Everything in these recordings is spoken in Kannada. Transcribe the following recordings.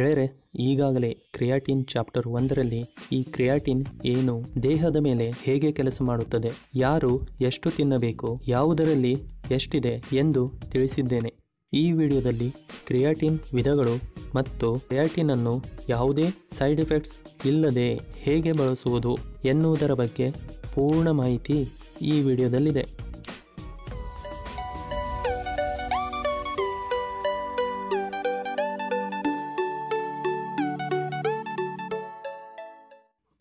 ಗೆಳೆಯರೆ ಈಗಾಗಲೇ ಕ್ರಿಯಾಟಿನ್ ಚಾಪ್ಟರ್ 1 ರಲ್ಲಿ ಈ ಕ್ರಿಯಾಟಿನ್ ಏನು ದೇಹದ ಮೇಲೆ ಹೇಗೆ ಕೆಲಸ ಮಾಡುತ್ತದೆ ಯಾರು ಎಷ್ಟು ತಿನ್ನಬೇಕು ಯಾವುದರಲ್ಲಿ ಎಷ್ಟಿದೆ ಎಂದು ತಿಳಿಸಿದ್ದೇನೆ ಈ ವಿಡಿಯೋದಲ್ಲಿ ಕ್ರಿಯಾಟಿನ್ ವಿಧಗಳು ಮತ್ತು ಕ್ರಿಯಾಟಿನ್ ಅನ್ನು ಯಾವುದೇ ಸೈಡ್ ಎಫೆಕ್ಟ್ಸ್ ಇಲ್ಲದೆ ಹೇಗೆ ಬಳಸುವುದು ಎನ್ನುವುದರ ಬಗ್ಗೆ ಪೂರ್ಣ ಮಾಹಿತಿ ಈ ವಿಡಿಯೋದಲ್ಲಿದೆ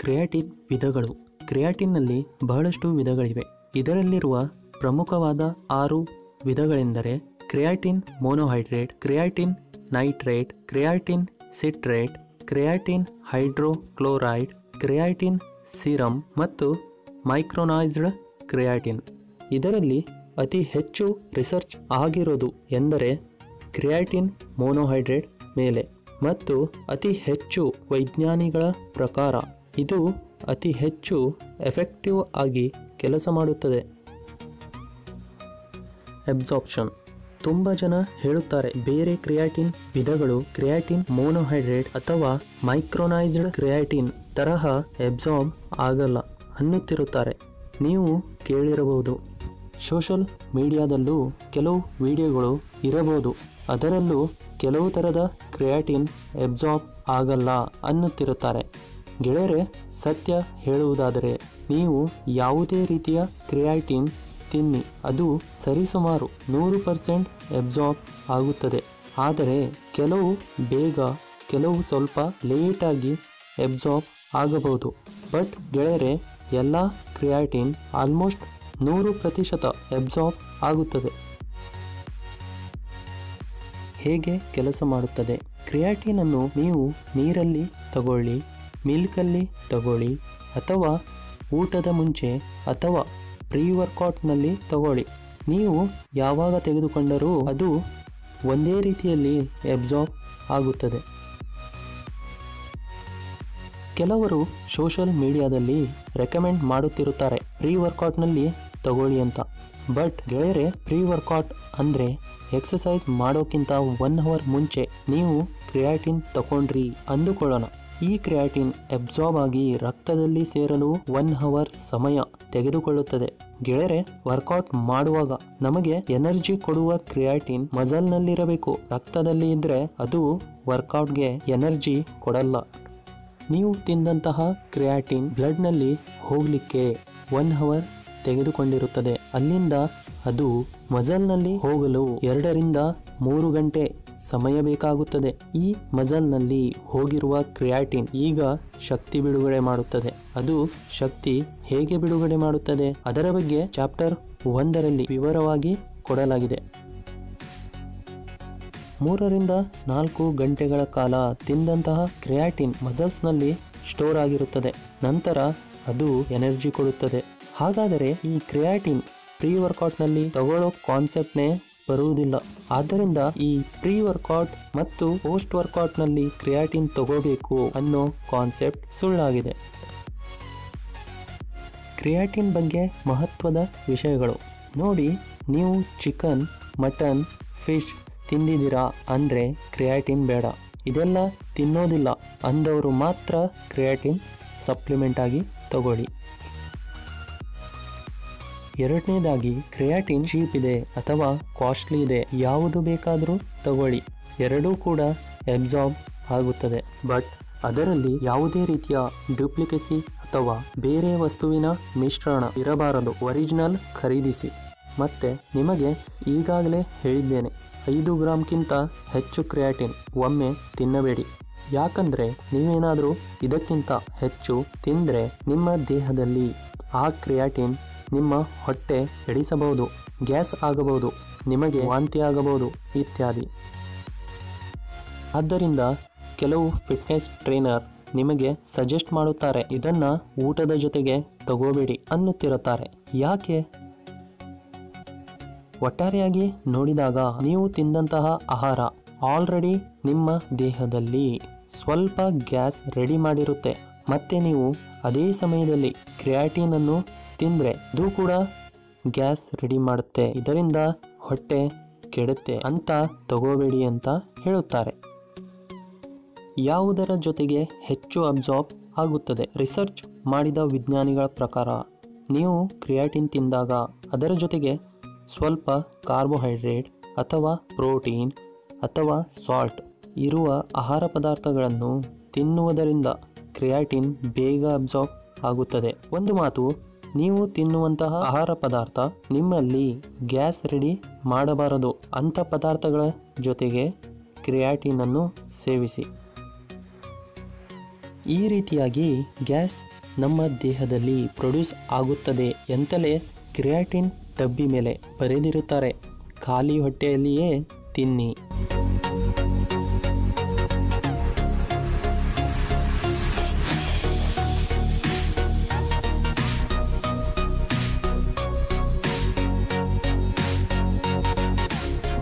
ಕ್ರಿಯಾಟಿನ್ ವಿಧಗಳು ಕ್ರಿಯಾಟಿನ್ನಲ್ಲಿ ಬಹಳಷ್ಟು ವಿಧಗಳಿವೆ ಇದರಲ್ಲಿರುವ ಪ್ರಮುಖವಾದ 6 ವಿಧಗಳೆಂದರೆ creatine monohydrate creatine nitrate creatine citrate creatine hydrochloride creatine serum ಮತ್ತು ಮೈಕ್ರೋನೈಸ್ಡ್ ಕ್ರಿಯಾಟಿನ್ ಇದರಲ್ಲಿ ಅತಿ ಹೆಚ್ಚು ರಿಸರ್ಚ್ ಆಗಿರೋದು ಎಂದರೆ ಕ್ರಿಯಾಟಿನ್ ಮೊನೋಹೈಡ್ರೇಟ್ ಮೇಲೆ ಮತ್ತು ಅತಿ ಹೆಚ್ಚು ವೈಜ್ಞಾನಿಗಳ ಪ್ರಕಾರ ಇದು ಅತಿ ಹೆಚ್ಚು ಎಫೆಕ್ಟಿವ್ ಆಗಿ ಕೆಲಸ ಮಾಡುತ್ತದೆ ಅಬ್ಸಾರ್ಪ್ಷನ್ ತುಂಬಾ ಜನ ಹೇಳುತ್ತಾರೆ ಬೇರೆ ಕ್ರಿಯಾಟಿನ್ ವಿಧಗಳು ಕ್ರಿಯಾಟಿನ್ ಮೊನೋಹೈಡ್ರೇಟ್ ಅಥವಾ ಮೈಕ್ರೋನೈಸ್ಡ್ ಕ್ರಿಯಾಟಿನ್ ತರಹ ಅಬ್ಸಾರ್ಬ್ ಆಗಲ್ಲ ಅನ್ನುತ್ತಿರುತ್ತಾರೆ ನೀವು ಕೇಳಿರಬಹುದು ಸೋಶಿಯಲ್ ಮೀಡಿಯಾದಲ್ಲೂ ಕೆಲವು ವಿಡಿಯೋಗಳು ಇರಬಹುದು ಅದರಲ್ಲೂ ಕೆಲವು ತರದ ಕ್ರಿಯಾಟಿನ್ ಅಬ್ಸಾರ್ಬ್ ಆಗಲ್ಲ ಅನ್ನುತ್ತಿರುತ್ತಾರೆ ಗೆಳೆಯರೆ ಸತ್ಯ ಹೇಳುವುದಾದರೆ ನೀವು ಯಾವುದೇ ರೀತಿಯ ಕ್ರಿಯಾಟಿನ್ ತಿನ್ನಿ ಅದು ಸರಿಸುಮಾರು 100% ಅಬ್ಸಾರ್ಬ್ ಆಗುತ್ತದೆ ಆದರೆ ಕೆಲವು ಬೇಗ ಕೆಲವು ಸ್ವಲ್ಪ ಲೇಟಾಗಿ ಅಬ್ಸಾರ್ಬ್ ಆಗಬಹುದು ಬಟ್ ಗೆಳೆಯರೆ ಎಲ್ಲ ಕ್ರಿಯಾಟಿನ್ ಆಲ್ಮೋಸ್ಟ್ 100% ಅಬ್ಸಾರ್ಬ್ ಆಗುತ್ತದೆ ಹೇಗೆ ಕೆಲಸ ಮಾಡುತ್ತದೆ ಕ್ರಿಯಾಟಿನ್ ಅನ್ನು ನೀವು ನೀರಲ್ಲಿ ತಗೊಳ್ಳಿ ಮಿಲ್ಕಲ್ಲಿ ತಗೊಳ್ಳಿ ಅಥವಾ ಊಟದ ಮುಂಚೆ ಅಥವಾ ಪ್ರೀ ವರ್ಕೌಟ್ನಲ್ಲಿ ತಗೊಳ್ಳಿ ನೀವು ಯಾವಾಗ ತೆಗೆದುಕೊಂಡರೂ ಅದು ಒಂದೇ ರೀತಿಯಲ್ಲಿ ಅಬ್ಸಾರ್ಬ್ ಆಗುತ್ತದೆ ಕೆಲವರು ಸೋಷಿಯಲ್ ಮೀಡಿಯಾದಲ್ಲಿ ರೆಕಮೆಂಡ್ ಮಾಡುತ್ತಿರುತ್ತಾರೆ ಪ್ರೀ ವರ್ಕೌಟ್ನಲ್ಲಿ ತಗೊಳ್ಳಿ ಅಂತ ಬಟ್ ಗೆಳೆಯರೆ ಪ್ರೀ ವರ್ಕೌಟ್ ಅಂದರೆ ಎಕ್ಸರ್ಸೈಸ್ ಮಾಡೋಕ್ಕಿಂತ 1 hour ಮುಂಚೆ ನೀವು ಕ್ರಿಯಾಟಿನ್ ತಗೊಂಡ್ರಿ ಅಂದುಕೊಳ್ಳೋಣ ಈ ಕ್ರಿಯಾಟಿನ್ ಅಬ್ಸಾರ್ಬ್ ಆಗಿ ರಕ್ತದಲ್ಲಿ ಸೇರಲು 1 hour ಸಮಯ ತೆಗೆದುಕೊಳ್ಳುತ್ತದೆ ಗೆಳೆಯರೆ ವರ್ಕೌಟ್ ಮಾಡುವಾಗ ನಮಗೆ ಎನರ್ಜಿ ಕೊಡುವ ಕ್ರಿಯಾಟಿನ್ ಮಜಲ್ನಲ್ಲಿರಬೇಕು ರಕ್ತದಲ್ಲಿ ಇದ್ರೆ ಅದು ವರ್ಕೌಟ್ಗೆ ಎನರ್ಜಿ ಕೊಡಲ್ಲ ನೀವು ತಿಂದಂತಹ ಕ್ರಿಯಾಟಿನ್ ಬ್ಲಡ್ನಲ್ಲಿ ಹೋಗಲಿಕ್ಕೆ 1 hour ತೆಗೆದುಕೊಂಡಿರುತ್ತದೆ ಅಲ್ಲಿಂದ ಅದು ಮಜಲ್ನಲ್ಲಿ ಹೋಗಲು 2 ರಿಂದ 3 ಗಂಟೆ ಸಮಯ ಬೇಕಾಗುತ್ತದೆ ಈ ಮಜಲ್ನಲ್ಲಿ ಹೋಗಿರುವ ಕ್ರಿಯಾಟಿನ್ ಈಗ ಶಕ್ತಿ ಬಿಡುಗಡೆ ಮಾಡುತ್ತದೆ ಅದು ಶಕ್ತಿ ಹೇಗೆ ಬಿಡುಗಡೆ ಮಾಡುತ್ತದೆ ಅದರ ಬಗ್ಗೆ ಚಾಪ್ಟರ್ 1 ರಲ್ಲಿ ವಿವರವಾಗಿ ಕೊಡಲಾಗಿದೆ 3 ರಿಂದ 4 ಗಂಟೆಗಳ ಕಾಲ ತಿಂದಂತಹ ಕ್ರಿಯಾಟಿನ್ ಮಜಲ್ಸ್ನಲ್ಲಿ ಸ್ಟೋರ್ ಆಗಿರುತ್ತದೆ ನಂತರ ಅದು ಎನರ್ಜಿ ಕೊಡುತ್ತದೆ ಹಾಗಾದರೆ ಈ ಕ್ರಿಯಾಟಿನ್ ಪ್ರೀ ವರ್ಕೌಟ್ನಲ್ಲಿ ತಗೊಳ್ಳೋ ಕಾನ್ಸೆಪ್ಟ್ನೇ ಬರುವುದಿಲ್ಲ ಆದ್ದರಿಂದ ಈ ಪ್ರೀ ವರ್ಕೌಟ್ ಮತ್ತು ಪೋಸ್ಟ್ ವರ್ಕೌಟ್ನಲ್ಲಿ ಕ್ರಿಯಾಟಿನ್ ತಗೋಬೇಕು ಅನ್ನೋ ಕಾನ್ಸೆಪ್ಟ್ ಸುಳ್ಳಾಗಿದೆ ಕ್ರಿಯಾಟಿನ್ ಬಗ್ಗೆ ಮಹತ್ವದ ವಿಷಯಗಳು ನೋಡಿ ನೀವು ಚಿಕನ್ ಮಟನ್ ಫಿಶ್ ತಿಂದಿದ್ದೀರಾ ಅಂದರೆ ಕ್ರಿಯಾಟಿನ್ ಬೇಡ ಇದೆಲ್ಲ ತಿನ್ನೋದಿಲ್ಲ ಅಂದವರು ಮಾತ್ರ ಕ್ರಿಯಾಟಿನ್ ಸಪ್ಲಿಮೆಂಟ್ ಆಗಿ ತಗೊಳ್ಳಿ ಎರಡನೇದಾಗಿ ಕ್ರಿಯಾಟಿನ್ ಚೀಪ್ ಇದೆ ಅಥವಾ ಕಾಸ್ಟ್ಲಿ ಇದೆ ಯಾವುದು ಬೇಕಾದರೂ ತಗೊಳ್ಳಿ ಎರಡೂ ಕೂಡ ಅಬ್ಸಾರ್ಬ್ ಆಗುತ್ತದೆ ಬಟ್ ಅದರಲ್ಲಿ ಯಾವುದೇ ರೀತಿಯ ಡ್ಯೂಪ್ಲಿಕಸಿ ಅಥವಾ ಬೇರೆ ವಸ್ತುವಿನ ಮಿಶ್ರಣ ಇರಬಾರದು ಒರಿಜಿನಲ್ ಖರೀದಿಸಿ ಮತ್ತೆ ನಿಮಗೆ ಈಗಾಗಲೇ ಹೇಳಿದ್ದೇನೆ 5 ಗ್ರಾಂಗಿಂತ ಹೆಚ್ಚು ಕ್ರಿಯಾಟಿನ್ ಒಮ್ಮೆ ತಿನ್ನಬೇಡಿ ಯಾಕಂದರೆ ನೀವೇನಾದರೂ ಇದಕ್ಕಿಂತ ಹೆಚ್ಚು ತಿಂದರೆ ನಿಮ್ಮ ದೇಹದಲ್ಲಿ ಆ ಕ್ರಿಯಾಟಿನ್ ನಿಮ್ಮ ಹೊಟ್ಟೆ ಎಡಿಸಬಹುದು ಗ್ಯಾಸ್ ಆಗಬಹುದು ನಿಮಗೆ ವಾಂತಿ ಆಗಬಹುದು ಇತ್ಯಾದಿ ಆದ್ದರಿಂದ ಕೆಲವು ಫಿಟ್ನೆಸ್ ಟ್ರೈನರ್ ನಿಮಗೆ ಸಜೆಸ್ಟ್ ಮಾಡುತ್ತಾರೆ ಇದನ್ನು ಊಟದ ಜೊತೆಗೆ ತಗೋಬೇಡಿ ಅನ್ನುತ್ತಿರುತ್ತಾರೆ ಯಾಕೆ ಒಟ್ಟಾರೆಯಾಗಿ ನೋಡಿದಾಗ ನೀವು ತಿಂದಂತಹ ಆಹಾರ ಆಲ್ರೆಡಿ ನಿಮ್ಮ ದೇಹದಲ್ಲಿ ಸ್ವಲ್ಪ ಗ್ಯಾಸ್ ರೆಡಿ ಮಾಡಿರುತ್ತೆ ಮತ್ತೆ ನೀವು ಅದೇ ಸಮಯದಲ್ಲಿ ಕ್ರಿಯಾಟಿನ್ ಅನ್ನು ತಿಂದರೆ ಅದು ಕೂಡ ಗ್ಯಾಸ್ ರೆಡಿ ಮಾಡುತ್ತೆ ಇದರಿಂದ ಹೊಟ್ಟೆ ಕೆಡುತ್ತೆ ಅಂತ ತಗೋಬೇಡಿ ಅಂತ ಹೇಳುತ್ತಾರೆ ಯಾವುದರ ಜೊತೆಗೆ ಹೆಚ್ಚು ಅಬ್ಸಾರ್ಬ್ ಆಗುತ್ತದೆ? ರಿಸರ್ಚ್ ಮಾಡಿದ ವಿಜ್ಞಾನಿಗಳ ಪ್ರಕಾರ ನೀವು ಕ್ರಿಯಾಟಿನ್ ತಿಂದಾಗ ಅದರ ಜೊತೆಗೆ ಸ್ವಲ್ಪ ಕಾರ್ಬೋಹೈಡ್ರೇಟ್ ಅಥವಾ ಪ್ರೋಟೀನ್ ಅಥವಾ ಸಾಲ್ಟ್ ಇರುವ ಆಹಾರ ಪದಾರ್ಥಗಳನ್ನು ತಿನ್ನುವುದರಿಂದ ಕ್ರಿಯಾಟಿನ್ ಬೇಗ ಅಬ್ಸಾರ್ಬ್ ಆಗುತ್ತದೆ. ಒಂದು ಮಾತು, ನೀವು ತಿನ್ನುವಂತಹ ಆಹಾರ ಪದಾರ್ಥ ನಿಮ್ಮಲ್ಲಿ ಗ್ಯಾಸ್ ರೆಡಿ ಮಾಡಬಾರದು. ಅಂಥ ಪದಾರ್ಥಗಳ ಜೊತೆಗೆ ಕ್ರಿಯಾಟಿನ್ ಅನ್ನು ಸೇವಿಸಿ. ಈ ರೀತಿಯಾಗಿ ಗ್ಯಾಸ್ ನಮ್ಮ ದೇಹದಲ್ಲಿ ಪ್ರೊಡ್ಯೂಸ್ ಆಗುತ್ತದೆ ಎಂತಲೇ ಕ್ರಿಯಾಟಿನ್ ಡಬ್ಬಿ ಮೇಲೆ ಬರೆದಿರುತ್ತಾರೆ. ಖಾಲಿ ಹೊಟ್ಟೆಯಲ್ಲಿಯೇ ತಿನ್ನಿ.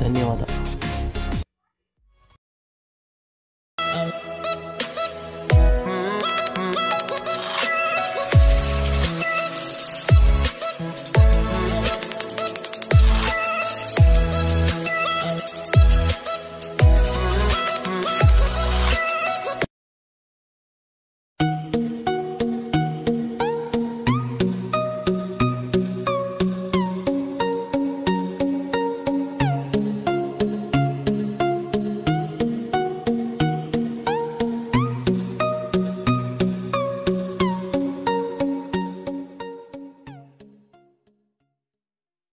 ಧನ್ಯವಾದ.